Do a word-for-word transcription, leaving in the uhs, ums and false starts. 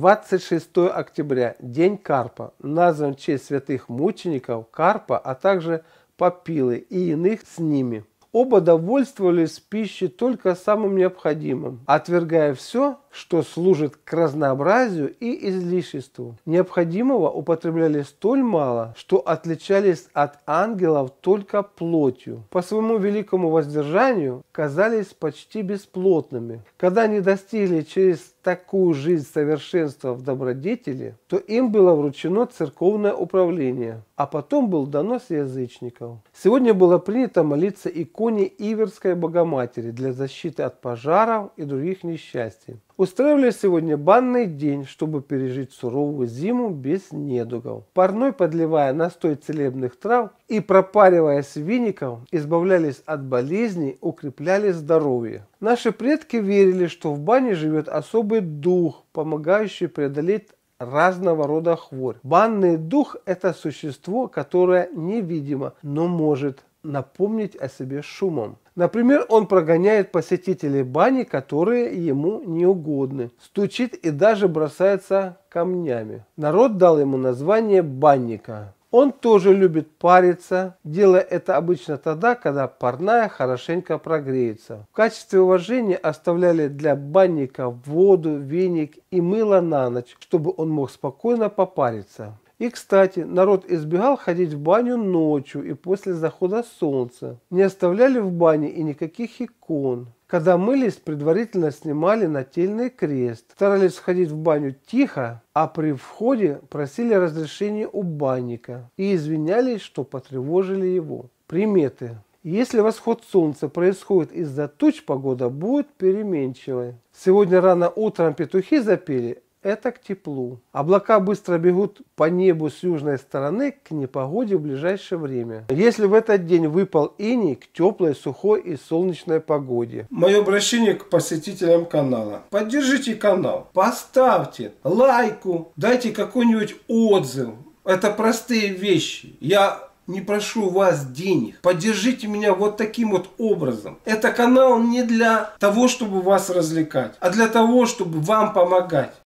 двадцать шестое октября, День Карпа, назван в честь святых мучеников Карпа, а также Папилы и иных с ними. Оба довольствовались пищей только самым необходимым, отвергая все, что служит к разнообразию и излишеству. Необходимого употребляли столь мало, что отличались от ангелов только плотью. По своему великому воздержанию казались почти бесплотными. Когда они достигли через такую жизнь совершенства в добродетели, то им было вручено церковное управление, а потом был донос язычников. Сегодня было принято молиться иконе Иверской Богоматери для защиты от пожаров и других несчастий. Устраивали сегодня банный день, чтобы пережить суровую зиму без недугов. Парной подливая настой целебных трав и пропаривая с веников, избавлялись от болезней, укрепляли здоровье. Наши предки верили, что в бане живет особый дух, помогающий преодолеть разного рода хворь. Банный дух – это существо, которое невидимо, но может напомнить о себе шумом. Например, он прогоняет посетителей бани, которые ему не угодны, стучит и даже бросается камнями. Народ дал ему название банника. Он тоже любит париться, делая это обычно тогда, когда парная хорошенько прогреется. В качестве уважения оставляли для банника воду, веник и мыло на ночь, чтобы он мог спокойно попариться. И, кстати, народ избегал ходить в баню ночью и после захода солнца. Не оставляли в бане и никаких икон. Когда мылись, предварительно снимали нательный крест. Старались ходить в баню тихо, а при входе просили разрешения у банника и извинялись, что потревожили его. Приметы. Если восход солнца происходит из-за туч, погода будет переменчивой. Сегодня рано утром петухи запели. Это к теплу. Облака быстро бегут по небу с южной стороны к непогоде в ближайшее время. Если в этот день выпал иней, к теплой, сухой и солнечной погоде. Мое обращение к посетителям канала. Поддержите канал, поставьте лайку, дайте какой-нибудь отзыв. Это простые вещи. Я не прошу вас денег. Поддержите меня вот таким вот образом. Это канал не для того, чтобы вас развлекать, а для того, чтобы вам помогать.